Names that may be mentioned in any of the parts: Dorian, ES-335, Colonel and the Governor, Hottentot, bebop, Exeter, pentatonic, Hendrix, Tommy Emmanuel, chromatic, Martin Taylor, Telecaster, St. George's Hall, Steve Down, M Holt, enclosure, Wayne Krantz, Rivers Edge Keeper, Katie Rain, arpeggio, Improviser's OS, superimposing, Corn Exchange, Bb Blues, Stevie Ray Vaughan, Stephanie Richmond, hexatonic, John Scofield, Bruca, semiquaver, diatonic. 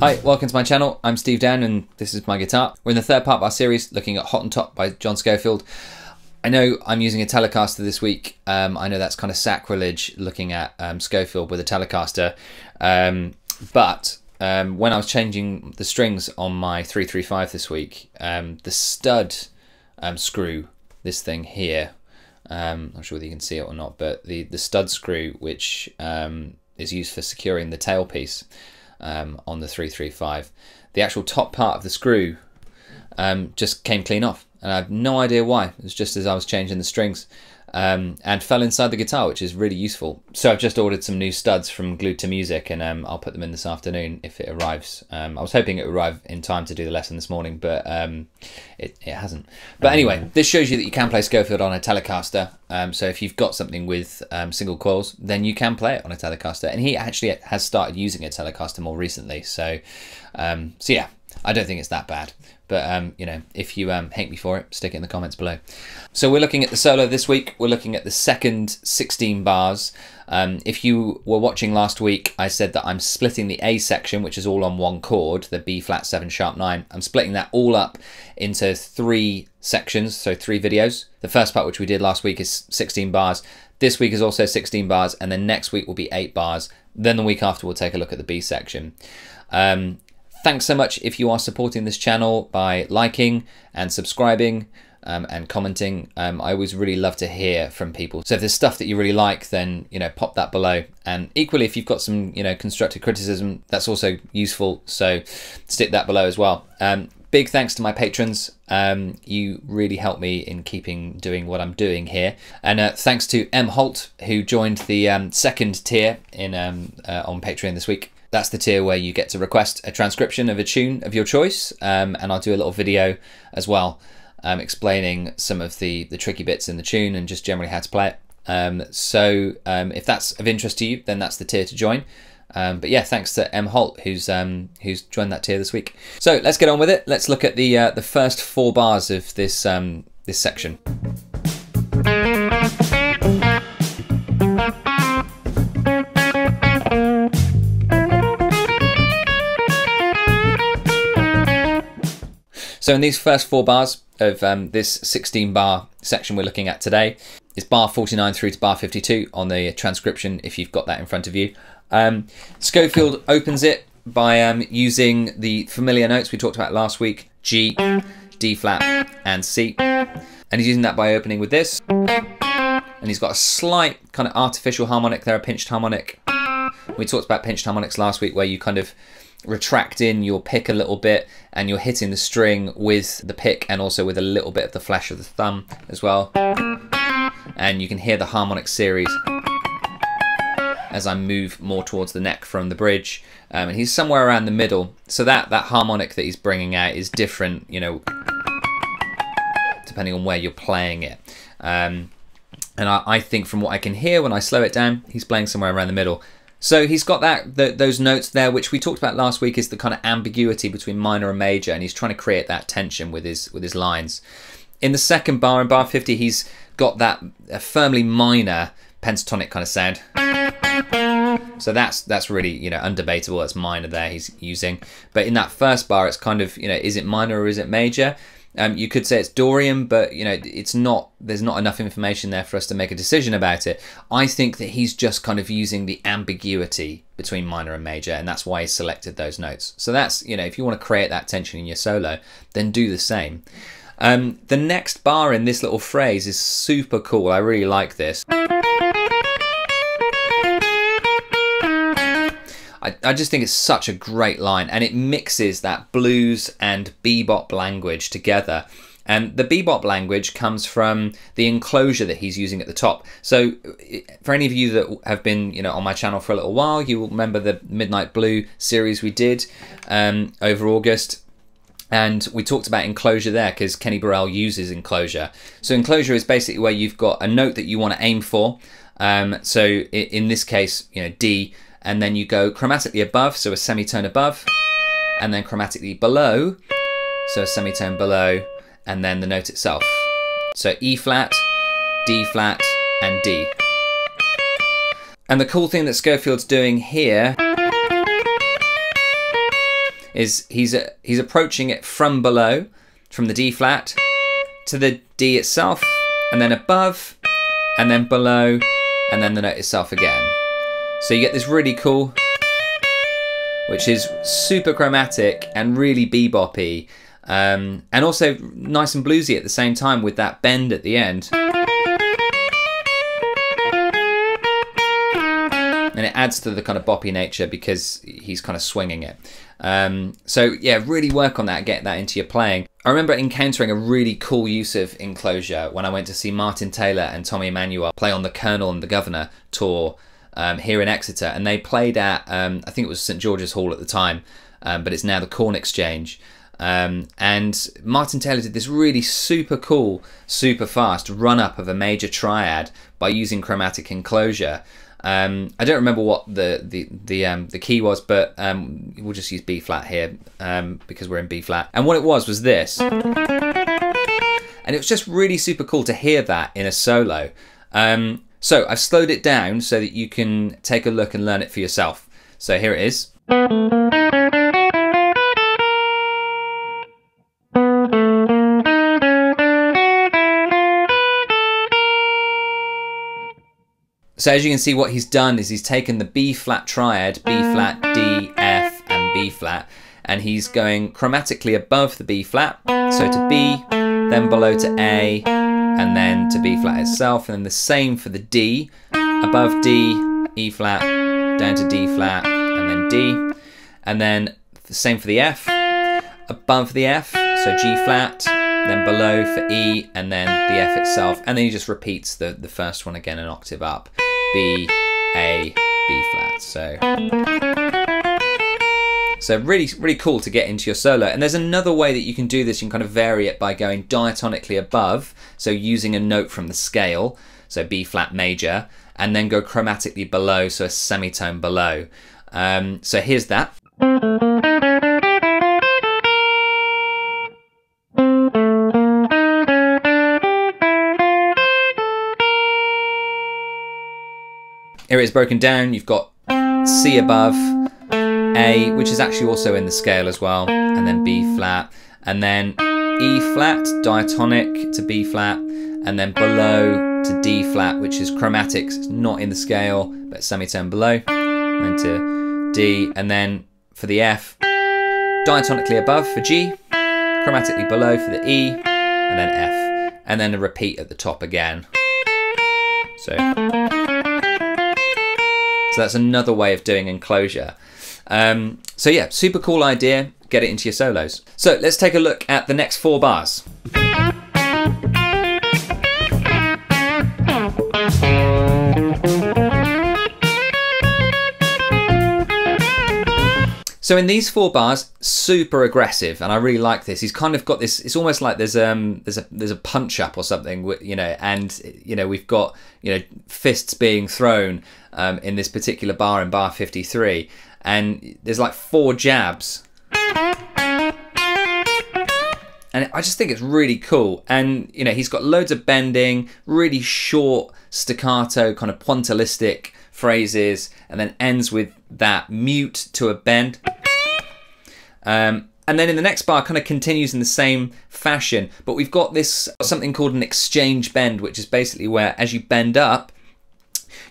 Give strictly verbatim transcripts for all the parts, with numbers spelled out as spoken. Hi, welcome to my channel. I'm Steve Down and this is my guitar. We're in the third part of our series looking at Hottentot by John Scofield. I know I'm using a Telecaster this week. Um, I know that's kind of sacrilege looking at um, Scofield with a Telecaster. Um, but um, when I was changing the strings on my three thirty-five this week, um, the stud um, screw, this thing here, um, I'm not sure whether you can see it or not, but the, the stud screw, which um, is used for securing the tailpiece, Um, on the three thirty-five, the actual top part of the screw um, just came clean off, and I have no idea why. It was just as I was changing the strings um, and fell inside the guitar, which is really useful. So I've just ordered some new studs from Glued to Music, and um, I'll put them in this afternoon if it arrives. Um, I was hoping it would arrive in time to do the lesson this morning, but um, it, it hasn't. But anyway, this shows you that you can play Scofield on a Telecaster. Um, so if you've got something with um, single coils, then you can play it on a Telecaster. And he actually has started using a Telecaster more recently. So, um, so yeah, I don't think it's that bad. But um, you know, if you um, hate me for it, stick it in the comments below. So we're looking at the solo this week. We're looking at the second sixteen bars. Um, if you were watching last week, I said that I'm splitting the A section, which is all on one chord, the B flat seven sharp nine. I'm splitting that all up into three sections, so three videos. The first part, which we did last week, is sixteen bars. This week is also sixteen bars, and then next week will be eight bars. Then the week after, we'll take a look at the B section. Um, thanks so much if you are supporting this channel by liking and subscribing um, and commenting. Um, I always really love to hear from people. So if there's stuff that you really like, then, you know, pop that below. And equally, if you've got some, you know, constructive criticism, that's also useful. So stick that below as well. Um, Big thanks to my patrons. Um, you really help me in keeping doing what I'm doing here. And uh, thanks to M Holt, who joined the um, second tier in um, uh, on Patreon this week. That's the tier where you get to request a transcription of a tune of your choice. Um, and I'll do a little video as well, um, explaining some of the, the tricky bits in the tune and just generally how to play it. Um, so um, if that's of interest to you, then that's the tier to join. Um, but yeah, thanks to M Holt, who's um, who's joined that tier this week. So let's get on with it. Let's look at the uh, the first four bars of this um, this section. So in these first four bars of um, this sixteen bar section we're looking at today, it's bar forty-nine through to bar fifty-two on the transcription if you've got that in front of you. Um, Scofield opens it by um, using the familiar notes we talked about last week, G, D flat and C, and he's using that by opening with this, and he's got a slight kind of artificial harmonic there, a pinched harmonic. We talked about pinched harmonics last week, where you kind of retract in your pick a little bit and you're hitting the string with the pick and also with a little bit of the flash of the thumb as well, and you can hear the harmonic series as I move more towards the neck from the bridge, um, and he's somewhere around the middle. So that that harmonic that he's bringing out is different, you know, depending on where you're playing it. Um, and I, I think from what I can hear when I slow it down, he's playing somewhere around the middle. So he's got that the, those notes there, which we talked about last week, is the kind of ambiguity between minor and major, and he's trying to create that tension with his with his lines. In the second bar, in bar fifty, he's got that uh, firmly minor pentatonic kind of sound. So that's that's really, you know, undebatable. That's minor there he's using. But in that first bar, it's kind of, you know, is it minor or is it major? Um, you could say it's Dorian, but, you know, it's not, there's not enough information there for us to make a decision about it. I think that he's just kind of using the ambiguity between minor and major, and that's why he selected those notes. So that's, you know, if you want to create that tension in your solo, then do the same. Um, the next bar in this little phrase is super cool. I really like this. I, I just think it's such a great line, and it mixes that blues and bebop language together. And the bebop language comes from the enclosure that he's using at the top. So for any of you that have been, you know, on my channel for a little while, you will remember the Midnight Blue series we did um, over August. And we talked about enclosure there because Kenny Burrell uses enclosure. So enclosure is basically where you've got a note that you want to aim for. Um, so in this case, you know, D, and then you go chromatically above, so a semitone above, and then chromatically below, so a semitone below, and then the note itself. So E flat, D flat, and D. And the cool thing that Scofield's doing here is he's a, he's approaching it from below, from the D flat to the D itself, and then above, and then below, and then the note itself again. So you get this really cool, which is super chromatic and really bebop-y. Um, and also nice and bluesy at the same time with that bend at the end. And it adds to the kind of boppy nature because he's kind of swinging it. Um, so yeah, really work on that, get that into your playing. I remember encountering a really cool use of enclosure when I went to see Martin Taylor and Tommy Emmanuel play on the Colonel and the Governor tour um, here in Exeter. And they played at, um, I think it was Saint George's Hall at the time, um, but it's now the Corn Exchange. Um, and Martin Taylor did this really super cool, super fast run-up of a major triad by using chromatic enclosure. Um, I don't remember what the the the, um, the key was, but um, we'll just use B flat here um, because we're in B flat. And what it was was this, and it was just really super cool to hear that in a solo. Um, so I've slowed it down so that you can take a look and learn it for yourself. So here it is. So as you can see, what he's done is he's taken the B flat triad, B flat, D, F, and B flat, and he's going chromatically above the B flat, so to B, then below to A, and then to B flat itself, and then the same for the D, above D, E flat, down to D flat, and then D, and then the same for the F, above the F, so G flat, then below for E, and then the F itself, and then he just repeats the, the first one again an octave up. B, A, B flat. So, so really, really cool to get into your solo. And there's another way that you can do this. You can kind of vary it by going diatonically above, so using a note from the scale, so B flat major, and then go chromatically below, so a semitone below. Um, so here's that. Here it's broken down, you've got C above, A, which is actually also in the scale as well, and then B flat, and then E flat, diatonic to B flat, and then below to D flat, which is chromatic, it's not in the scale, but semitone below, and to D, and then for the F, diatonically above for G, chromatically below for the E, and then F, and then a repeat at the top again. So. So that's another way of doing enclosure. Um, so yeah, super cool idea, get it into your solos. So let's take a look at the next four bars. So in these four bars, super aggressive, and I really like this. He's kind of got this. It's almost like there's um there's a there's a punch up or something, you know. And you know we've got you know fists being thrown um, in this particular bar in bar fifty-three, and there's like four jabs, and I just think it's really cool. And you know he's got loads of bending, really short staccato, kind of pointillistic phrases, and then ends with that mute to a bend. Um, and then in the next bar kind of continues in the same fashion, but we've got this something called an exchange bend, which is basically where as you bend up,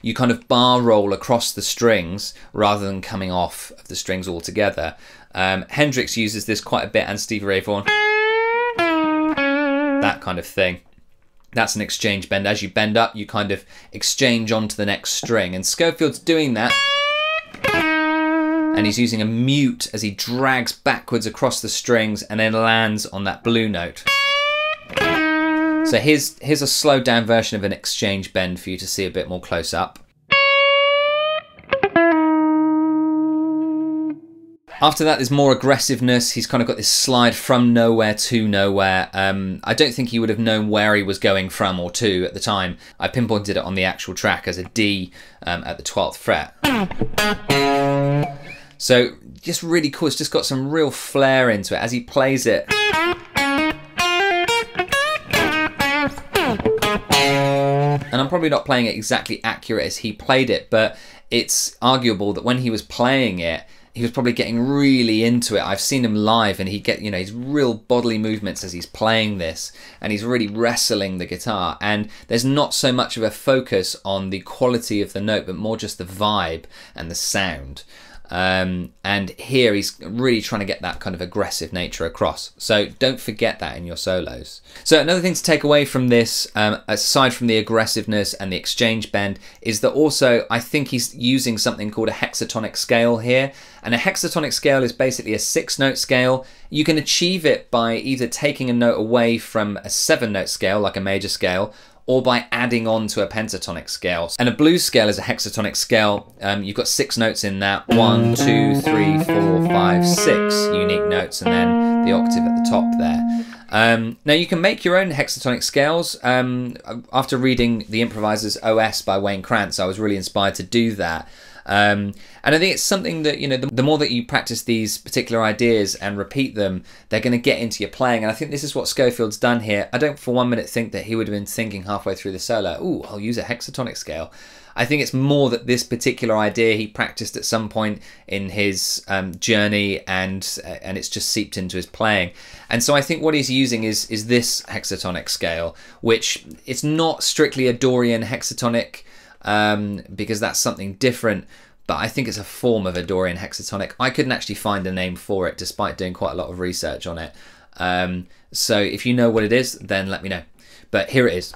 you kind of bar roll across the strings rather than coming off of the strings altogether. Um, Hendrix uses this quite a bit, and Stevie Ray Vaughan. That kind of thing. That's an exchange bend. As you bend up, you kind of exchange onto the next string, and Scofield's doing that and he's using a mute as he drags backwards across the strings and then lands on that blue note. So here's, here's a slowed down version of an exchange bend for you to see a bit more close up. After that, there's more aggressiveness. He's kind of got this slide from nowhere to nowhere. Um, I don't think he would have known where he was going from or to at the time. I pinpointed it on the actual track as a D um, at the twelfth fret. So just really cool. It's just got some real flair into it as he plays it. And I'm probably not playing it exactly accurate as he played it, but it's arguable that when he was playing it, he was probably getting really into it. I've seen him live and he get, you know, his real bodily movements as he's playing this, and he's really wrestling the guitar, and there's not so much of a focus on the quality of the note, but more just the vibe and the sound. Um, and here he's really trying to get that kind of aggressive nature across. So don't forget that in your solos. So another thing to take away from this, um, aside from the aggressiveness and the exchange bend, is that also I think he's using something called a hexatonic scale here. And a hexatonic scale is basically a six note scale. You can achieve it by either taking a note away from a seven note scale, like a major scale, or by adding on to a pentatonic scale. And a blues scale is a hexatonic scale. Um, you've got six notes in that. One, two, three, four, five, six unique notes, and then the octave at the top there. Um, now you can make your own hexatonic scales. Um, after reading the Improviser's O S by Wayne Krantz, I was really inspired to do that. Um, and I think it's something that, you know, the, the more that you practice these particular ideas and repeat them, they're going to get into your playing. And I think this is what Scofield's done here. I don't for one minute think that he would have been thinking halfway through the solo, ooh, I'll use a hexatonic scale. I think it's more that this particular idea he practiced at some point in his um, journey, and uh, and it's just seeped into his playing. And so I think what he's using is is this hexatonic scale, which it's not strictly a Dorian hexatonic, Um, because that's something different, but I think it's a form of a Dorian hexatonic. I couldn't actually find a name for it despite doing quite a lot of research on it. Um, so if you know what it is, then let me know. But here it is.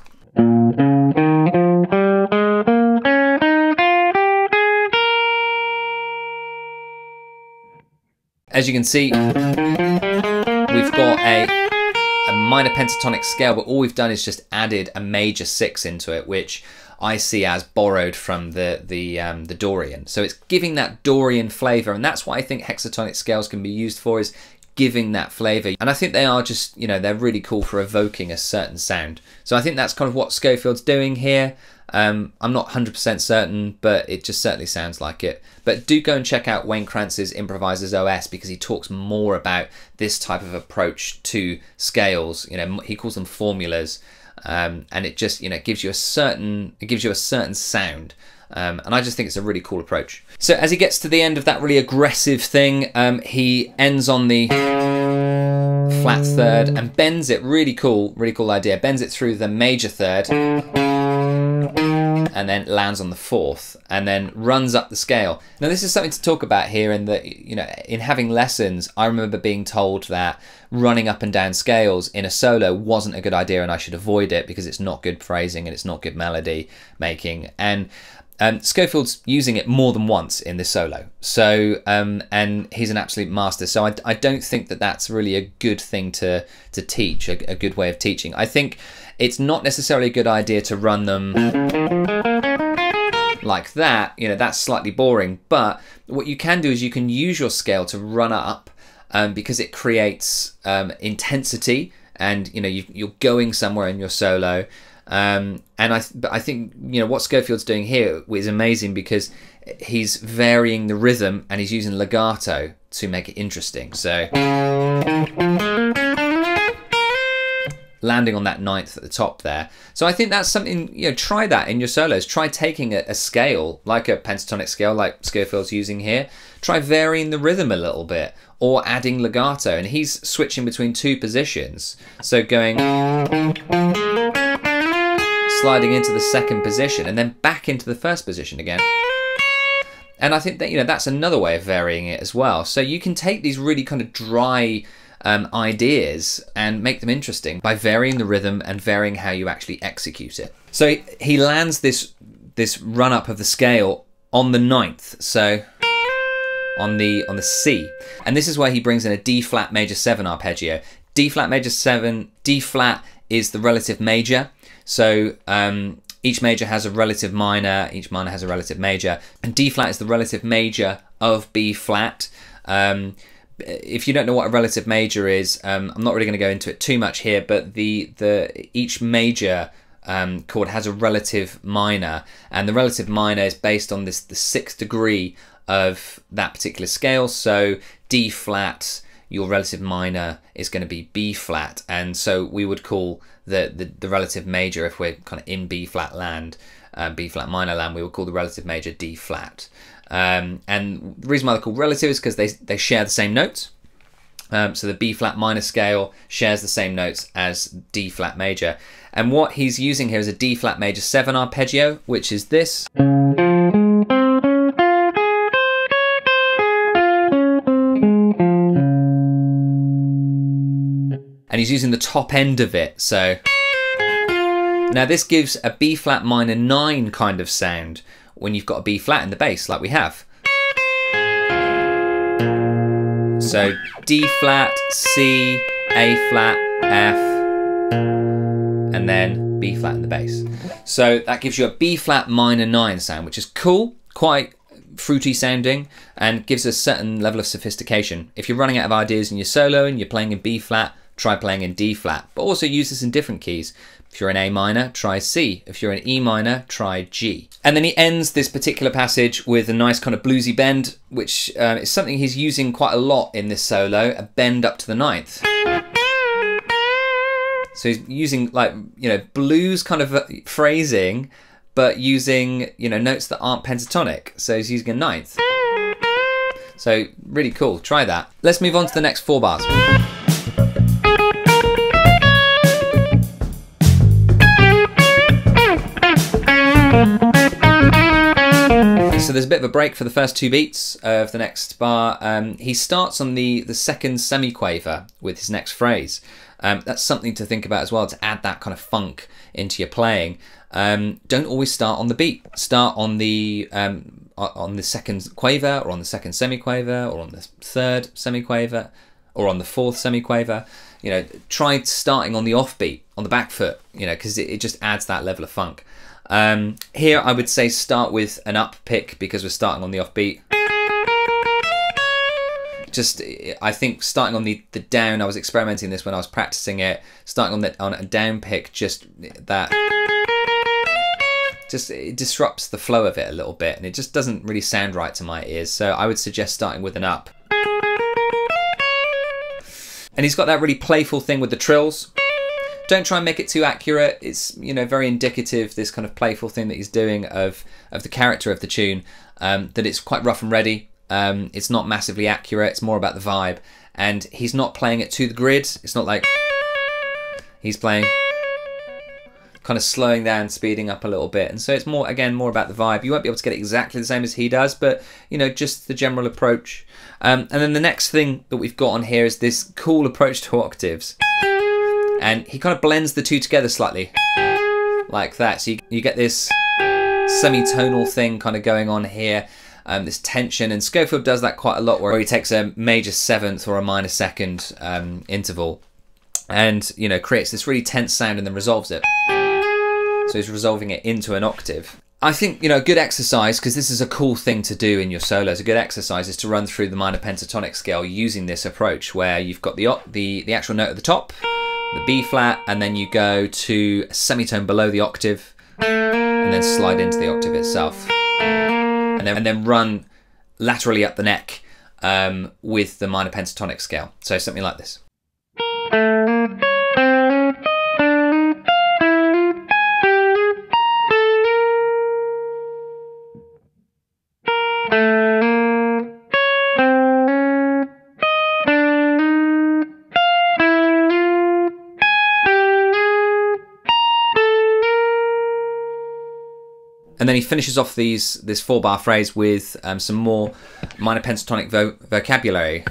As you can see, we've got a a minor pentatonic scale, but all we've done is just added a major six into it, which I see as borrowed from the the, um, the Dorian. So it's giving that Dorian flavour, and that's what I think hexatonic scales can be used for, is giving that flavour. And I think they are just, you know, they're really cool for evoking a certain sound. So I think that's kind of what Scofield's doing here. Um, I'm not one hundred percent certain, but it just certainly sounds like it. But do go and check out Wayne Krantz's Improviser's O S, because he talks more about this type of approach to scales. You know, he calls them formulas. Um, and it just, you know, gives you a certain, it gives you a certain sound. Um, and I just think it's a really cool approach. So as he gets to the end of that really aggressive thing, um, he ends on the flat third and bends it. Really cool, really cool idea. Bends it through the major third and then lands on the fourth and then runs up the scale. Now this is something to talk about here, in that, you know, in having lessons, I remember being told that running up and down scales in a solo wasn't a good idea and I should avoid it because it's not good phrasing and it's not good melody making. And Um, Scofield's using it more than once in this solo, so um, and he's an absolute master. So I, I don't think that that's really a good thing to to teach, a, a good way of teaching. I think it's not necessarily a good idea to run them like that. You know, that's slightly boring. But what you can do is you can use your scale to run up, um, because it creates um, intensity, and, you know, you, you're going somewhere in your solo. Um, and I, th I think, you know, what Scofield's doing here is amazing, because he's varying the rhythm and he's using legato to make it interesting. So landing on that ninth at the top there. So I think that's something, you know, try that in your solos. Try taking a, a scale, like a pentatonic scale like Scofield's using here. Try varying the rhythm a little bit or adding legato. And he's switching between two positions. So going, sliding into the second position and then back into the first position again. And I think that, you know, that's another way of varying it as well. So you can take these really kind of dry um, ideas and make them interesting by varying the rhythm and varying how you actually execute it. So he lands this, this run up of the scale on the ninth. So on the on the C, and this is where he brings in a D flat major seven arpeggio. D flat major seven, D flat is the relative major, so um, each major has a relative minor, each minor has a relative major, and D flat is the relative major of B flat. Um, if you don't know what a relative major is, um, I'm not really going to go into it too much here, but the the each major Um, chord has a relative minor, and the relative minor is based on this the sixth degree of that particular scale. So D flat, your relative minor is going to be B flat, and so we would call the the, the relative major, if we're kind of in B flat land, uh, B flat minor land, we would call the relative major D flat. Um, and the reason why they're called relative is because they they share the same notes. Um, so the B flat minor scale shares the same notes as D flat major. And what he's using here is a D flat major seven arpeggio, which is this. And he's using the top end of it. So now this gives a B flat minor nine kind of sound when you've got a B flat in the bass like we have. So D flat, C, A flat, F, and then B flat in the bass. So that gives you a B flat minor nine sound, which is cool, quite fruity sounding, and gives a certain level of sophistication. If you're running out of ideas in your solo and you're playing in B flat, try playing in D flat, but also use this in different keys. If you're in A minor, try C. If you're in E minor, try G. And then he ends this particular passage with a nice kind of bluesy bend, which uh, is something he's using quite a lot in this solo, a bend up to the ninth. So he's using, like, you know, blues kind of phrasing, but using, you know, notes that aren't pentatonic. So he's using a ninth. So really cool, try that. Let's move on to the next four bars. So there's a bit of a break for the first two beats of the next bar. Um, he starts on the, the second semiquaver with his next phrase. Um, that's something to think about as well, to add that kind of funk into your playing. Um, don't always start on the beat. Start on the um, on the second quaver, or on the second semiquaver, or on the third semiquaver, or on the fourth semiquaver. You know, try starting on the offbeat, on the back foot, you know, because it, it just adds that level of funk. Um, here I would say start with an up pick, because we're starting on the offbeat. Just, I think starting on the, the down, I was experimenting this when I was practicing it, starting on, the, on a down pick, just that, just it disrupts the flow of it a little bit, and it just doesn't really sound right to my ears, so I would suggest starting with an up. And he's got that really playful thing with the trills. Don't try and make it too accurate. It's, you know, very indicative, this kind of playful thing that he's doing of of the character of the tune, um, that it's quite rough and ready. Um, it's not massively accurate. It's more about the vibe. And he's not playing it to the grid. It's not like he's playing, kind of slowing down, speeding up a little bit. And so it's more, again, more about the vibe. You won't be able to get it exactly the same as he does, but, you know, just the general approach. Um, and then the next thing that we've got on here is this cool approach to octaves. And he kind of blends the two together slightly, like that. So you, you get this semitonal thing kind of going on here, um, this tension. And Scofield does that quite a lot, where he takes a major seventh or a minor second um, interval, and, you know, creates this really tense sound and then resolves it. So he's resolving it into an octave. I think, you know, a good exercise, because this is a cool thing to do in your solos, a good exercise is to run through the minor pentatonic scale using this approach, where you've got the the, the actual note at the top, the B flat, and then you go to a semitone below the octave, and then slide into the octave itself, and then, and then run laterally up the neck um, with the minor pentatonic scale. So something like this. And then he finishes off these this four bar phrase with um, some more minor pentatonic vo vocabulary.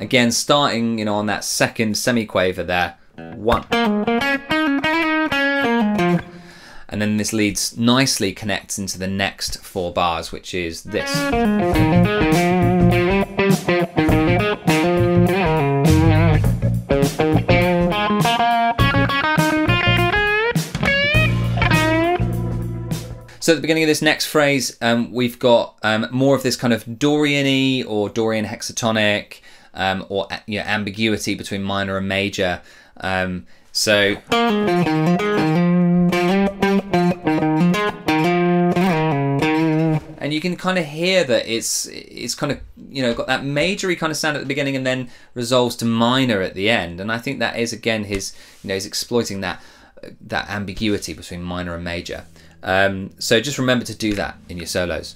Again, starting, you know, on that second semiquaver there, one. And And then this leads nicely connects into the next four bars, which is this. So at the beginning of this next phrase, um, we've got um, more of this kind of Dorian-y or Dorian hexatonic um, or you know, ambiguity between minor and major. Um, so... And you can kind of hear that it's it's kind of, you know, got that major-y kind of sound at the beginning and then resolves to minor at the end. And I think that is, again, his, you know, he's exploiting that, that ambiguity between minor and major. Um, so just remember to do that in your solos.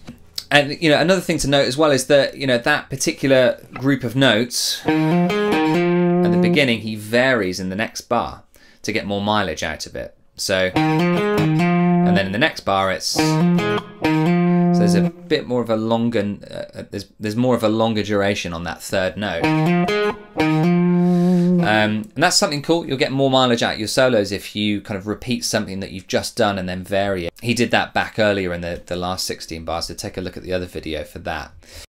And, you know, another thing to note as well is that, you know, that particular group of notes at the beginning, he varies in the next bar to get more mileage out of it. So, and then in the next bar, it's... So there's a bit more of a longer, uh, there's, there's more of a longer duration on that third note. Um, and that's something cool. You'll get more mileage out of your solos if you kind of repeat something that you've just done and then vary it. He did that back earlier in the, the last sixteen bars, so take a look at the other video for that.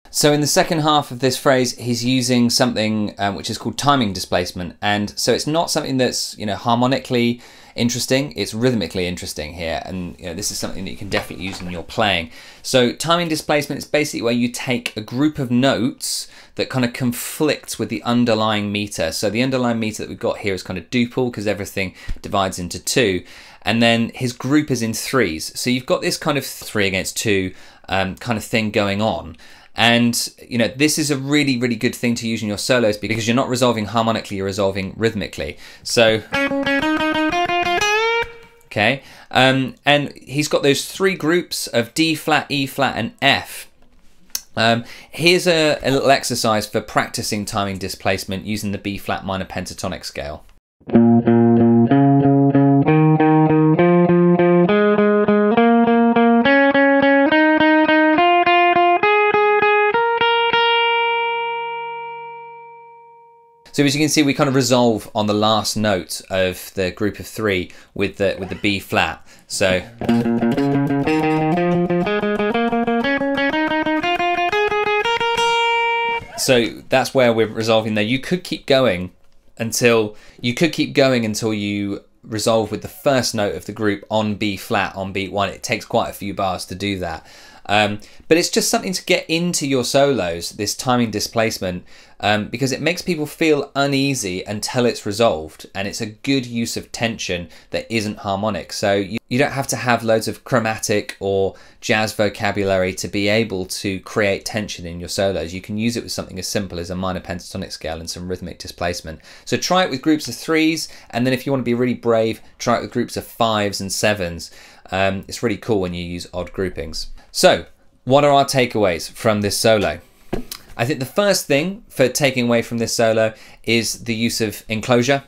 So in the second half of this phrase, he's using something um, which is called timing displacement. And so it's not something that's, you know, harmonically interesting, it's rhythmically interesting here. And, you know, this is something that you can definitely use in your playing. So timing displacement is basically where you take a group of notes that kind of conflicts with the underlying meter. So the underlying meter that we've got here is kind of duple because everything divides into two. And then his group is in threes. So you've got this kind of three against two um, kind of thing going on. And, you know, this is a really, really good thing to use in your solos because you're not resolving harmonically, you're resolving rhythmically. So, okay. Um, and he's got those three groups of D flat, E flat, and F. Um, here's a, a little exercise for practicing timing displacement using the B flat minor pentatonic scale. So as you can see, we kind of resolve on the last note of the group of three with the with the B flat. So, so that's where we're resolving there. You could keep going until you could keep going until you resolve with the first note of the group on B flat on beat one. It takes quite a few bars to do that. Um, but it's just something to get into your solos, this timing displacement, um, because it makes people feel uneasy until it's resolved, and it's a good use of tension that isn't harmonic. So you, you don't have to have loads of chromatic or jazz vocabulary to be able to create tension in your solos. You can use it with something as simple as a minor pentatonic scale and some rhythmic displacement. So try it with groups of threes, and then if you want to be really brave, try it with groups of fives and sevens. Um, it's really cool when you use odd groupings. So, what are our takeaways from this solo? I think the first thing for taking away from this solo is the use of enclosure.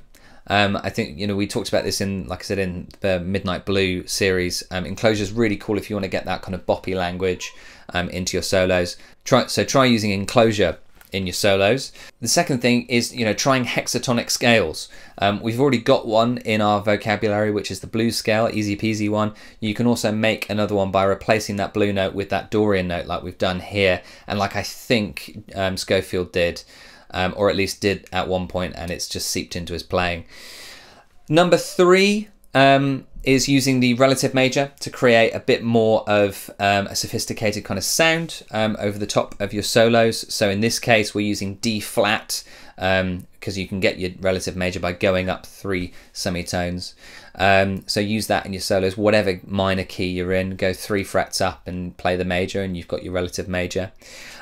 Um, I think, you know, we talked about this in, like I said, in the Midnight Blue series. Um, enclosure is really cool if you want to get that kind of boppy language um, into your solos. Try, so try using enclosure in your solos. The second thing is, you know, trying hexatonic scales. Um, we've already got one in our vocabulary, which is the blues scale, easy peasy one. You can also make another one by replacing that blue note with that Dorian note like we've done here, and like I think um, Scofield did, um, or at least did at one point, and it's just seeped into his playing. Number three um, is using the relative major to create a bit more of um, a sophisticated kind of sound um, over the top of your solos. So in this case, we're using D flat um, because you can get your relative major by going up three semitones. Um, so use that in your solos, whatever minor key you're in, go three frets up and play the major and you've got your relative major.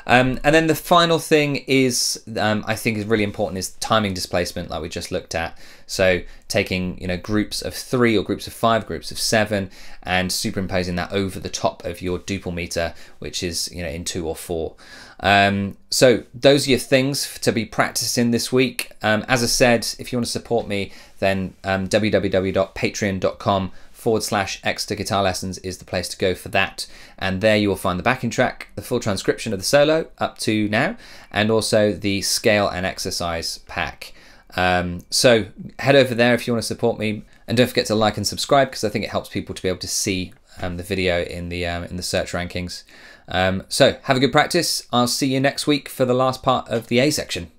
Um, and then the final thing is, um, I think is really important, is timing displacement like we just looked at. So taking, you know, groups of three or groups of five, groups of seven, and superimposing that over the top of your duple meter, which is, you know, in two or four. Um, so those are your things to be practicing this week. Um, as I said, if you want to support me, then um, www.patreon.com forward slash Exeter Guitar Lessons is the place to go for that. And there you will find the backing track, the full transcription of the solo up to now, and also the scale and exercise pack. Um, so head over there if you want to support me. And don't forget to like and subscribe, because I think it helps people to be able to see um, the video in the um, in the search rankings. Um, so have a good practice. I'll see you next week for the last part of the A section.